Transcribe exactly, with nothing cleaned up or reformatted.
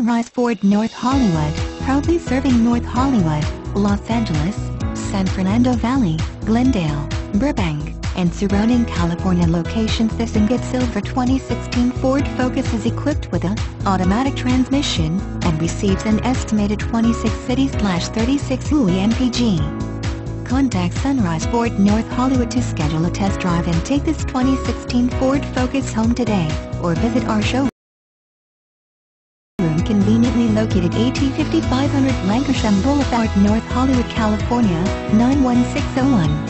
Sunrise Ford North Hollywood, proudly serving North Hollywood, Los Angeles, San Fernando Valley, Glendale, Burbank, and surrounding California locations. This Ingot Silver twenty sixteen Ford Focus is equipped with an automatic transmission and receives an estimated twenty-six city slash thirty-six U E M P G. Contact Sunrise Ford North Hollywood to schedule a test drive and take this twenty sixteen Ford Focus home today, or visit our showroom conveniently located at fifty-five hundred Lankershim Boulevard, North Hollywood, California, nine one six zero one.